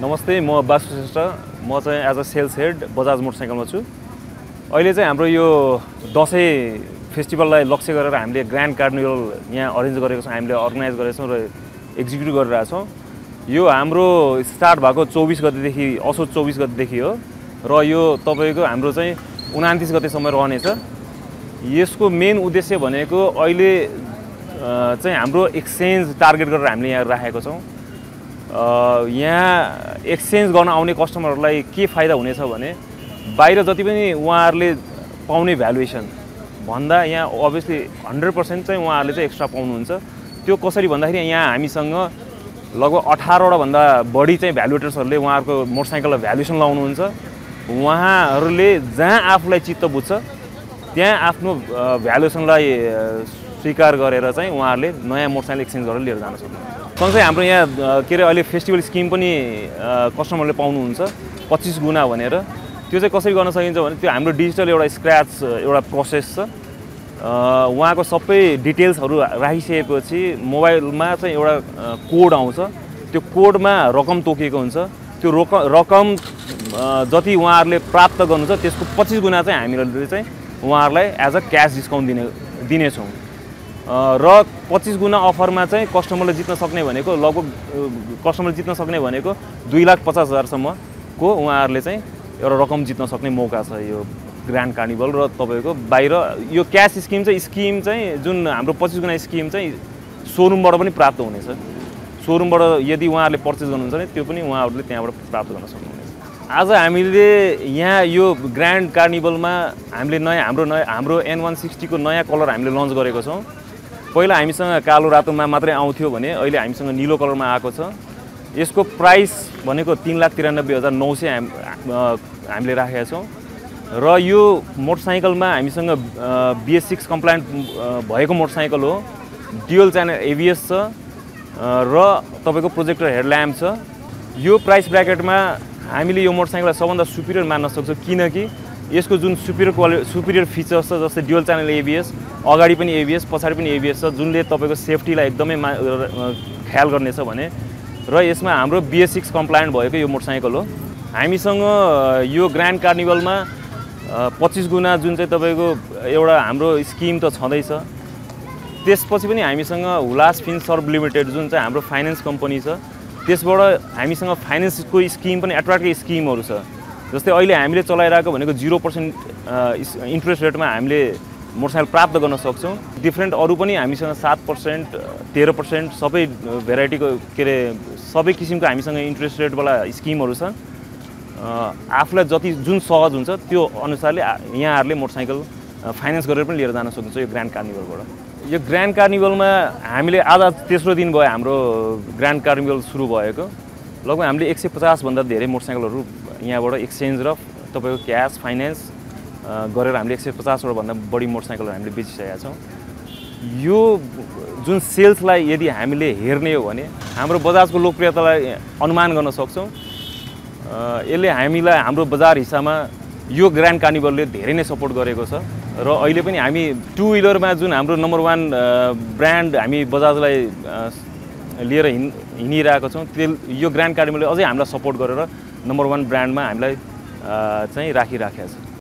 नमस्ते म बासु श्रेष्ठ म चाहिँ as a sales head Bajaj मोटरसाइकलमा छु अहिले चाहिँ हाम्रो यो दशैं फेस्टिभललाई लक्ष्य गरेर हामीले ग्रान्ड कार्निभल यहाँ अरेन्ज गरेको छौं हामीले अर्गनाइज गरेका छौं र एक्जिक्युट गरिरहेका छौं यो हाम्रो स्टार्ट भएको 24 गतेदेखि असोज 24 गतेदेखि हो र यो तपाईको हाम्रो चाहिँ 29 गतेसम्म रहनेछ यसको मेन उद्देश्य भनेको अहिले चाहिँ हाम्रो एक्सचेन्ज टार्गेट गरेर हामीले यहाँ राखेको छौं यहाँ एक्सचेन्ज गर्न आउने कस्टमरहरुलाई के फाइदा हुनेछ भने बाहिर जति पनि उहाँहरुले पाउने भ्यालुएसन भन्दा यहाँ obviously 100% चाहिँ उहाँहरुले चाहिँ एक्स्ट्रा पाउनुहुन्छ त्यो कसरी भन्दाखेरि यहाँ हामीसँग लगभग 18 वटा भन्दा बढी चाहिँ भ्यालुएटर्सहरुले उहाँहरुको मोटरसाइकलको भ्यालुएसन लाउनुहुन्छ उहाँहरुले जहाँ आफुलाई चित्त बुझ्छ त्यहाँ आफ्नो भ्यालुएसनलाई स्वीकार गरेर चाहिँ उहाँहरुले नयाँ मोटरसाइकल एक्सचेन्ज गरेर लिएर जान सक्नुहुन्छ सँगै हाम्रो यहाँ के रे अहिले फेस्टिभल स्किम पनि कस्टमरले पाउनुहुन्छ 25 गुना भनेर त्यो चाहिँ कसरी गर्न सकिन्छ भने त्यो हाम्रो डिजिटल एउटा स्क्रैच एउटा प्रोसेस छ उहाँको सबै डिटेल्सहरु राखिसकेपछि मोबाइलमा चाहिँ एउटा कोड आउँछ त्यो कोडमा रकम तोकेको हुन्छ त्यो रकम जति उहाँहरुले प्राप्त गर्नुहुन्छ त्यसको 25 गुना चाहिँ हामीहरुले चाहिँ उहाँहरुलाई एज अ क्याश डिस्काउन्ट दिने छौं र 25 गुना अफरमा चाहिँ कस्टमरले जित्न सक्ने भनेको लगभग कस्टमरले जित्न सक्ने भनेको 2,50,000 सम्मको उहाँहरुले चाहिँ एउटा रकम जित्न सक्ने मौका छ यो ग्रान्ड कार्निभल र तपाईको बाहिर यो क्याश स्किम चाहिँ जुन हाम्रो 25 गुना स्किम चाहिँ शोरूमबाट पनि प्राप्त हुनेछ शोरूमबाट यदि उहाँहरुले पर्चेज गर्नुहुन्छ भने त्यो पनि उहाँहरुले त्यहाँबाट प्राप्त गर्न सक्नुहुनेछ आज हामीले यहाँ यो ग्रान्ड कार्निभलमा हामीले हाम्रो N160 को नयाँ कलर हामीले लन्च गरेको छौं पहिला हामीसँग कालो रातोमा मात्रै आउँथ्यो भने अहिले हामीसँग नीलो कलरमा आएको छ यसको प्राइस भनेको 3,93,900 हामीले राखेका छौं र यो मोटरसाइकलमा हामीसँग BS6 कम्प्लायन्ट भएको मोटरसाइकल हो ड्युअल च्यानल ABS छ र तपाईको प्रोजेक्टर हेडल्याम्प छ यो प्राइस ब्र्याकेटमा हामीले यो मोटरसाइकललाई सबभन्दा सुपिरियर मान्न सक्छौं किनकि यसको जुन सुपिरियर फिचर्स छ जस्तै ड्युअल च्यानल ABS अगाडि पनि ABS पछाडी पनि ABS छ जुनले तपाईको सेफ्टीलाई एकदमै ख्याल गर्नेछ भने र यसमा हाम्रो BS6 कम्प्लायन्ट भएको यो मोटरसाइकल हो हामीसँग यो ग्रान्ड कार्निभलमा 25 गुना जुन चाहिँ तपाईको एउटा हाम्रो स्किम त छँदैछ त्यसपछि पनि हामीसँग हुलास फिनसर्भ लिमिटेड जुन चाहिँ हाम्रो फाइनान्स कम्पनी छ त्यसबाट हामीसँग फाइनान्सको स्किम पनि एट्र्याक्टिभ स्किमहरु छ जस्तै अहिले हामीले चलाइराको भनेको 0% इन्ट्रेस्ट रेटमा हामीले मोटरसाइकल प्राप्त गर्न सक्छौं डिफरेंट अरु पनि हामीसँग 7% 13% सबै भेराइटीको के रे सबै किसिमको हामीसँग इन्ट्रेस्ट रेट वाला स्किमहरु छ आफुलाई जति जुन सहज हुन्छ त्यो अनुसारले यहाँहरुले मोटरसाइकल फाइनान्स गरेर पनि लिएर जान सक्नुहुन्छ यो ग्रान्ड कार्निभलबाट यो ग्रान्ड कार्निभलमा हामीले आज तेस्रो दिन भयो हाम्रो ग्रान्ड कार्निभल सुरु भएको लगभग हामीले 150 भन्दा धेरै मोटरसाइकलहरु यहाँबाट एक्सचेन्ज र तपाईको क्याश फाइनान्स गरेर हामीले 150 वटा भन्दा बढी मोटरसाइकलहरु हामीले बेचिसकेका छौं यो जुन सेल्सलाई यदि हामीले हेर्ने हो भने हाम्रो बजाजको लोकप्रियतालाई अनुमान गर्न सक्छौं यसले हामीलाई हाम्रो बजार हिस्सामा यो ग्रान्ड कार्निभलले धेरै नै सपोर्ट गरेको छ र अहिले पनि हामी टु व्हीलरमा जुन हाम्रो नम्बर 1 ब्रान्ड हामी बजाजलाई लिएर हिँडिरहेको छौं यो ग्रान्ड कार्निभलले अझै हामीलाई सपोर्ट गरेर नम्बर 1 ब्रान्डमा हामीलाई चाहिँ राखिराखेको छ